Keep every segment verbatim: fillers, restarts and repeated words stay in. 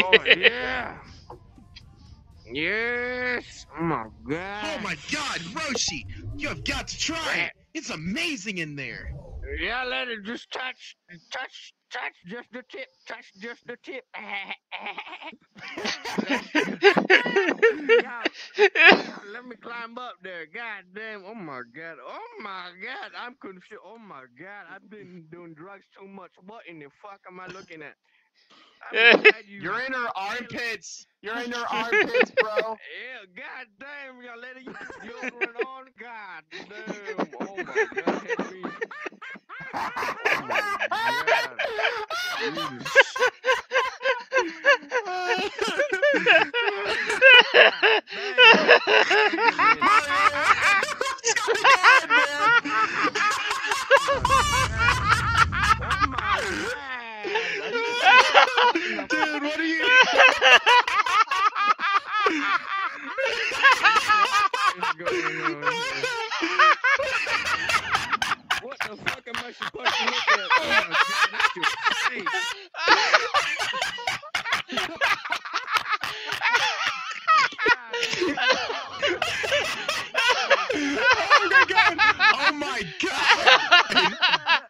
Oh, yeah. Yes. Oh, my God. Oh, my God, Roshi. You have got to try it. It's amazing in there. Yeah, let it just touch, touch, touch just the tip, touch just the tip. Let me climb up there. God damn. Oh my God. Oh my God. I'm confused. Oh my God. I've been doing drugs too much. What in the fuck am I looking at? I'm glad you You're in her armpits. You're in her armpits, bro. Yeah, God damn. Y'all letting you deodorant on? God damn. Oh my God. Hit me. Oh my God. Dude, what are you? What's going on? What the fuck am I supposed to look at? Oh my God, that's your face. Oh my God!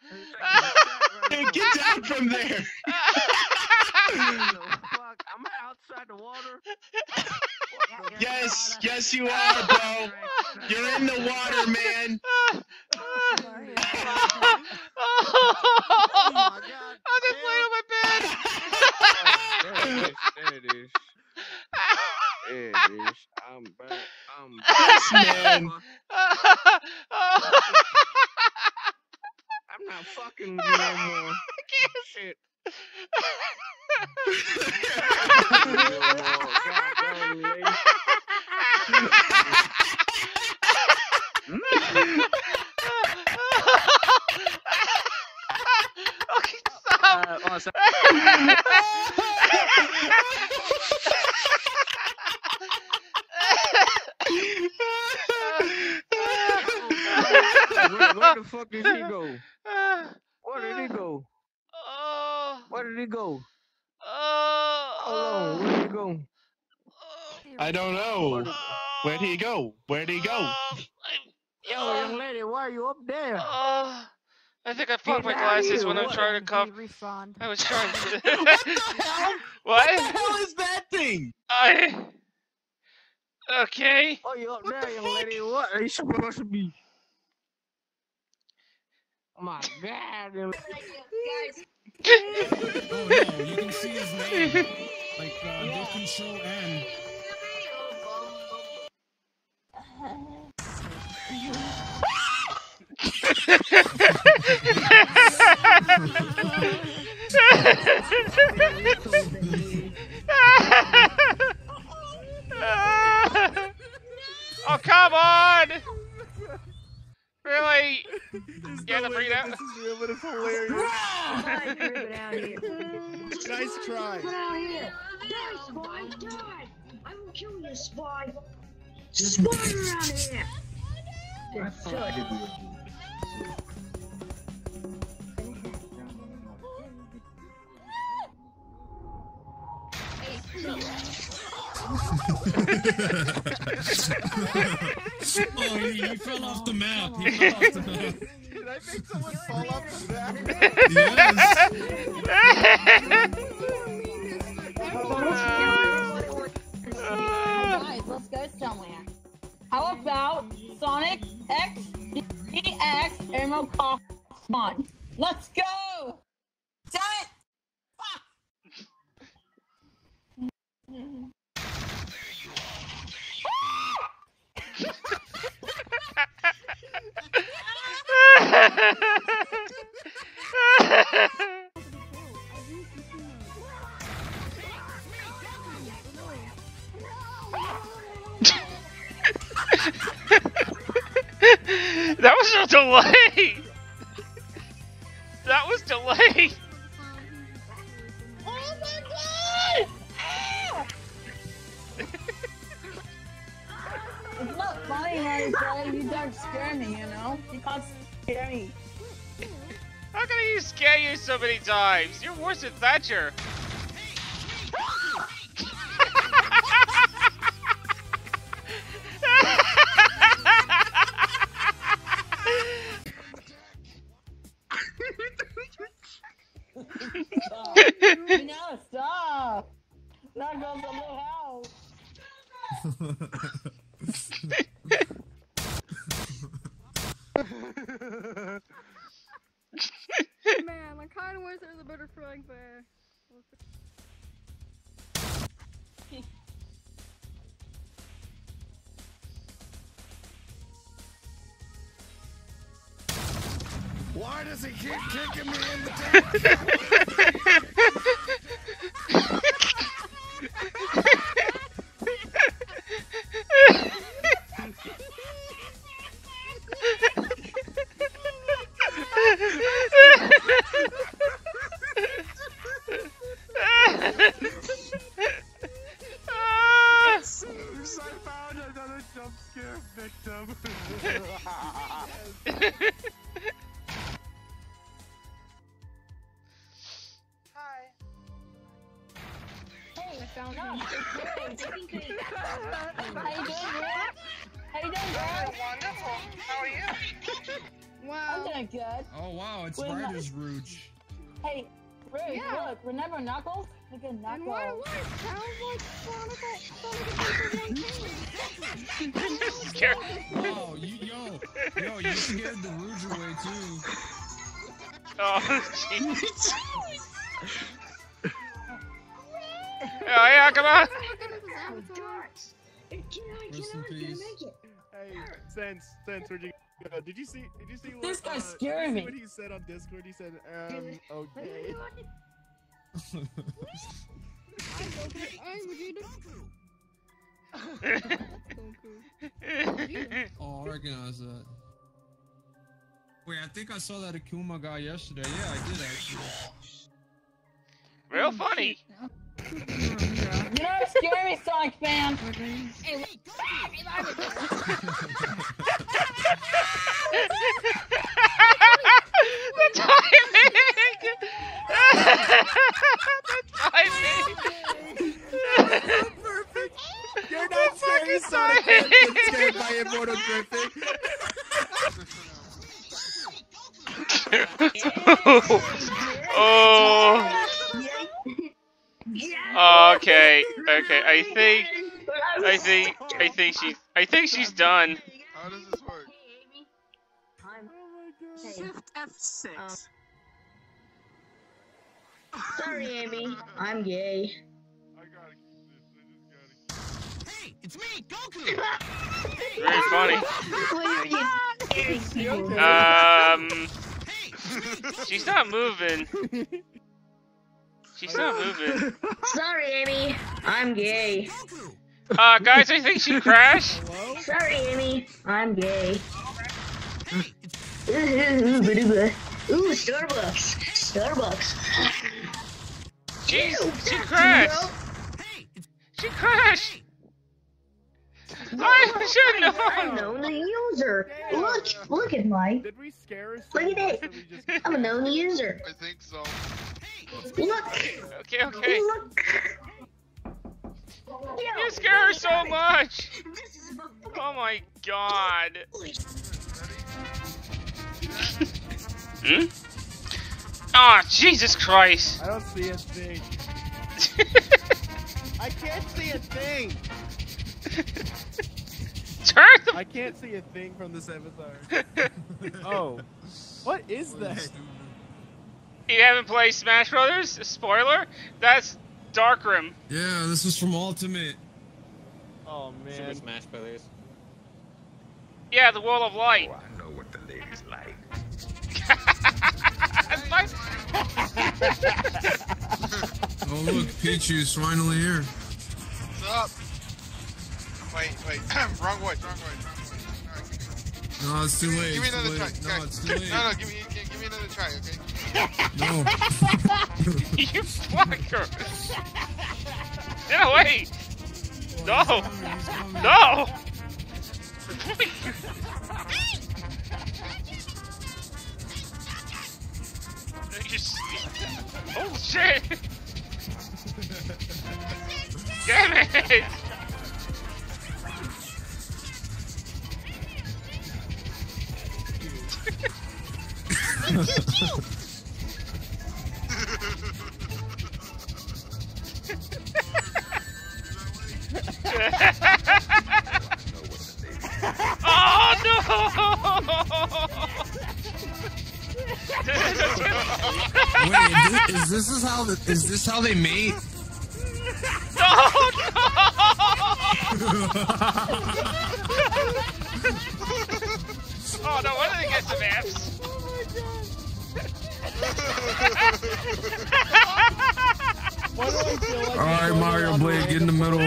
Dude, get down from there! What the fuck? Am I outside the water? Yes, yes you are, bro. You're in the water, man. Oh, I'm just laying on my bed. There it is. There it is. There it is. I'm back. I'm back. Yes, man. I'm not fucking with you no more. Shit. Awesome. where, where the fuck did he go? Where did he go? Where did he go? Hold on, where did he go? I don't know. Where did he go? Where did he go? Yo, young lady, why are you up there? I think I fucked my glasses when I'm trying to cough. I was trying to. What the hell? What? What the hell is that thing? I. Okay. Oh, you're up what there, young fuck? Lady. What are you supposed to be? Oh my God. Oh, no. You can see his name. Like, uh, yeah. They control N. Oh, come on! Really? There's you no way that this is real, but it's hilarious. Nice try. Get out here. Nice, boy. God. I will kill you, spy. Spy around here. I thought I did it. Oh, he, he fell off the map. He fell off the map. Did I make someone fall off the map? Yes. Let's go somewhere. How about Sonic X? E X Emerald Cough Spawn. Let's go! Damn it! Fuck! There you are! That was a delay! That was delay! Oh my God! Ah! It's not funny, Maribel. You don't scare me, you know? You can't scare me. How can you scare you so many times? You're worse than Thatcher! Ah! from the little house. Man, I kind of wish there was a better frog there. Why does he keep kicking me in the Yes, I found another jump scare victim. No, it's really good. How you doing, Grant? How you doing, Grant? Wonderful. How are you? Wow. I'm doing good. Oh, wow. It's bright as Rouge. Hey, Rouge, yeah. Look. Remember Knuckles? Look at Knuckles. And what it was, sounds like Sonic the Hedgehog. I'm scared. Oh, you, yo. Yo, you scared the Rouge away, too. Oh, jeez. Oh yeah, come on! Rest in peace. Hey, Sense, Sense, where'd you go? Did you see, did you see what, this guy's uh, scaring me. What he said on Discord? He said, um, okay. Oh, I recognize that. Wait, I think I saw that Akuma guy yesterday. Yeah, I did actually. Real funny! You're a scary Sonic fan! Hey, wait, go back! The timing! The timing! You're perfect! You're not the scary Sonic fan! You're scared by Immortal Griffin! Oh! Okay, okay, I think, I think, I think she's, I think she's done. How does this work? Shift F six. Sorry, Amy. I'm gay. I gotta keep this, I just gotta keep this. Hey, it's me, Goku! Very funny. Um, she's not moving. She's not moving. Sorry, Amy. I'm gay. Uh, guys, I think she crashed. Hello? Sorry, Amy. I'm gay. Ooh, ooh, ooh, Starbucks. Starbucks. Jeez, she crashed. She crashed. I should know. I know the user. Look, look at my. Did we scare us? Look at it. I'm a known user. I think so. Look! Okay, okay. Look. You scare her so much! Oh my god! Hmm? Ah, oh, Jesus Christ! I don't see a thing. I can't see a thing! Turn the- I can't see a thing from this avatar. Oh. What is that? You haven't played Smash Brothers? Spoiler? That's Darkrim. Yeah, this was from Ultimate. Oh man. Super Smash Brothers. Yeah, the World of Light. Oh, I know what the lady's like. Oh look, Pichu's finally here. What's up? Wait, wait. Wrong way, wrong way, wrong way. No, it's too late. Give me another try. No, it's too late. No, no, give me, give me another try, okay? No. You fucker! Get away! No! No! Oh shit! Damn it! Wait, is this, is this how the, is this how they mate? Oh, no! Oh, no wonder they get the maps. Oh my god. Why do I feel like alright, Mario Blade, get in the middle. To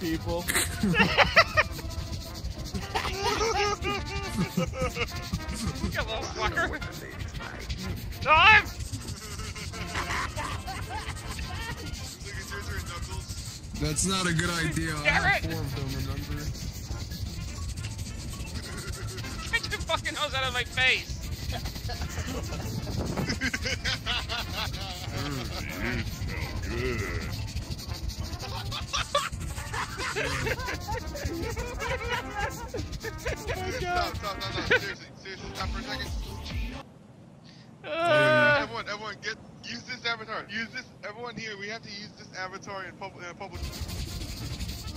people. You little fucker. Time! That's not a good idea. I have four of them, remember? Fucking nose out of my face. Everyone, everyone, get use this avatar. Use this. Everyone here, we have to use this avatar in public. In public.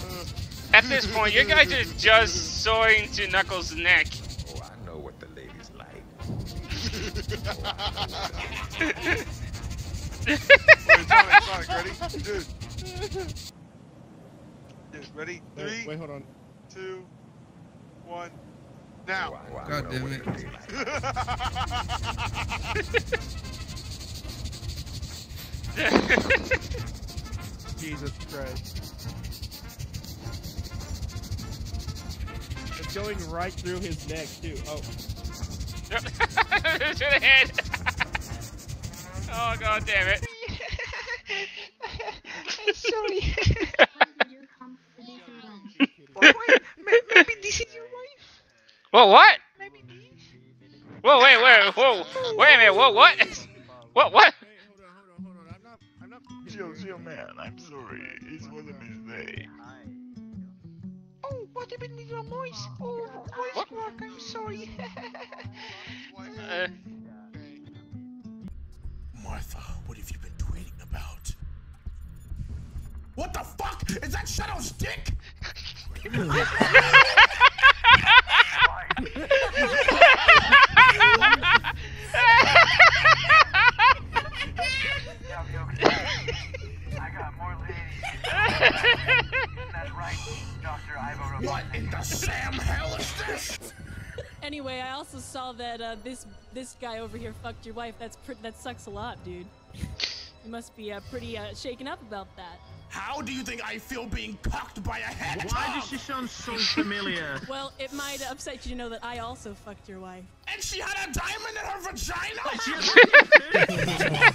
Uh. At this point, you guys are just soaring to Knuckles' neck. Wait, Sonic, Sonic, ready? Dude. Dude, ready? Three, wait, wait, hold on. Two, one, now. Wow, God damn it. Jesus Christ. It's going right through his neck, too. Oh. To the head. Oh, god damn it. I'm sorry. Well, wait, maybe this is your wife? Well, what? Maybe this? Whoa, wait, wait, whoa. Wait a minute, whoa, what? What, what? Hey, hold on, hold on, hold on. I'm not, I'm not. Yo, yo, man, I'm sorry. It wasn't his day. Oh, what happened to your voice? Oh, voice crack, I'm sorry. uh, Martha, what have you been tweeting about? What the fuck? Is that Shadow's dick? I got more ladies. That's right, Doctor Ivo Robotnik. What in the Sam hell is this? Anyway, I also saw that uh, this this guy over here fucked your wife. That's pr that sucks a lot, dude. You must be uh, pretty uh, shaken up about that. How do you think I feel being cocked by a hedgehog? Why does she sound so familiar? Well, it might upset you to know that I also fucked your wife. And she had a diamond in her vagina?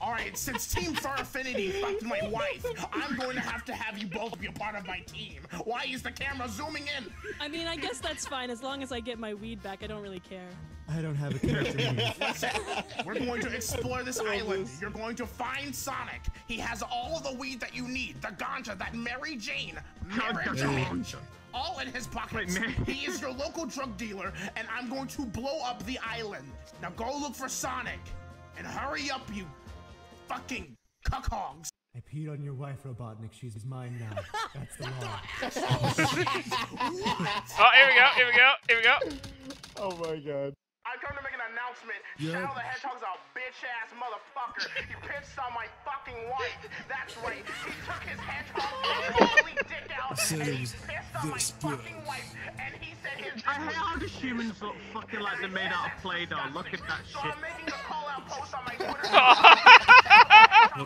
Alright, since Team Far Affinity fucked my wife, I'm going to have to have you both be a part of my team. Why is the camera zooming in? I mean, I guess that's fine. As long as I get my weed back, I don't really care. I don't have a character name. We're going to explore this island. You're going to find Sonic. He has all the weed that you need. The ganja, that Mary Jane. Mary Jane. All in his pockets. Wait, he is your local drug dealer, and I'm going to blow up the island. Now go look for Sonic. And hurry up, you fucking cuckhogs. I peed on your wife, Robotnik. She's mine now. That's the law. Oh, here we go, here we go, here we go. Oh my god. I come to make an announcement. Yep. Shadow the Hedgehog's a bitch-ass motherfucker. He pissed on my fucking wife. That's right. He took his hedgehog ugly dick out so and he pissed on my spirit. Fucking wife. And he said his I hate how the humans look fucking like they're made out of Play-Doh. Look at that so shit. So I'm making a call-out post on my Twitter. Hold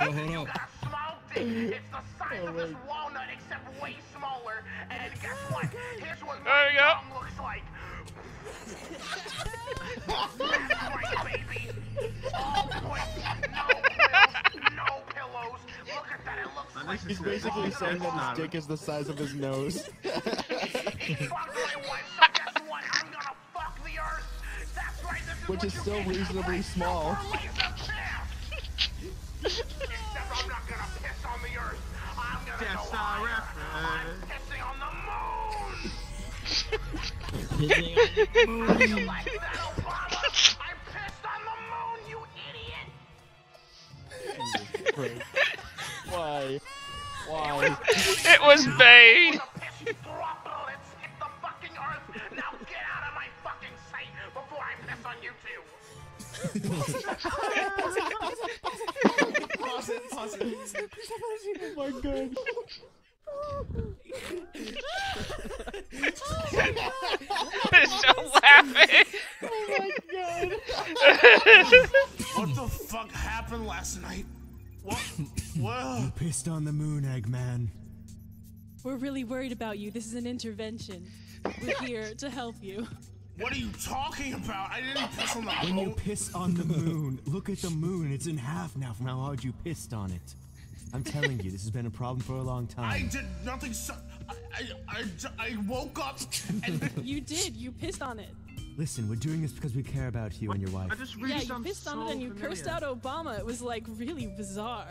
on, hold on. Got a small dick. It's the size oh, of this walnut, except way smaller. And guess what? Here's what my dong looks like. He's basically saying that his dick is the size of his nose. Which is still reasonably small. I pissed on the moon, you idiot! Why? Why? It was Bane! Hit the fucking earth! Now get out of my fucking sight before I piss on you! Pause it, pause it. Oh my god. Don't laugh at it. Oh my god. What the fuck happened last night? What? Whoa. You pissed on the moon, Eggman. We're really worried about you. This is an intervention. We're here to help you. What are you talking about? I didn't piss on the moon. When you piss on the moon, look at the moon. It's in half now from how hard you pissed on it. I'm telling you, this has been a problem for a long time. I did nothing. So I, I, I, I woke up and... You did. You pissed on it. Listen, we're doing this because we care about you and your wife. I just really yeah, you pissed so on it and you familiar. Cursed out Obama. It was, like, really bizarre.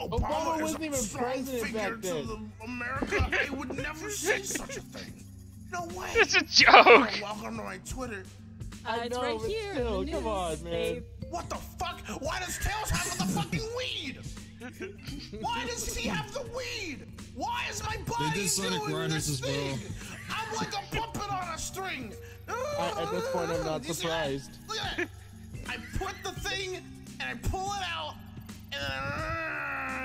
Obama, Obama wasn't even president back then. To America, I would never say such a thing. No way. It's a joke. Welcome to my Twitter. Uh, I it's know, right here. Still, come on, man. What the fuck? Why does Tails have the fucking weed? Why does he have the weed? Why is my body they did Sonic doing Riders this as well. Thing? I'm like a puppet on a string. I, at this point, I'm not surprised. Look at that. I put the thing, and I pull it out, and then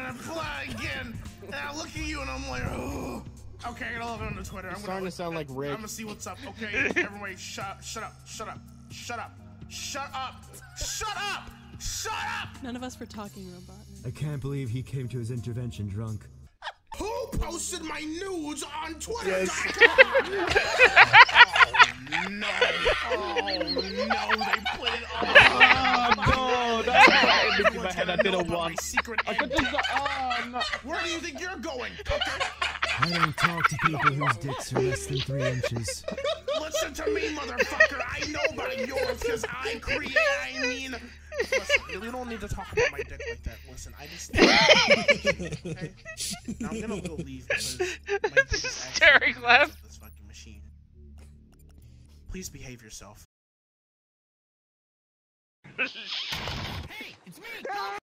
I pull it out again, and I look at you, and I'm like, oh. Okay, I gotta log on to Twitter. I'm starting to sound like Rick. I'm gonna see what's up, okay? Everybody, shut up, shut up, shut up, shut up, shut up, shut up, shut up! None of us were talking, Robotnik. I can't believe he came to his intervention drunk. Who posted my nudes on Twitter? Yes. Oh no! Oh no! They put it on. Oh no! That's why I think my head. I didn't want. I could just. Oh no! Where do you think you're going? Okay. I don't talk to people whose dicks are less than three inches. Listen to me, motherfucker. I know about yours because I create. I mean. Listen, we don't need to talk about my dick like that. Listen, I just. Okay. Now I'm gonna go leave because my dick is staring left. This fucking machine. Please behave yourself. Hey, it's me.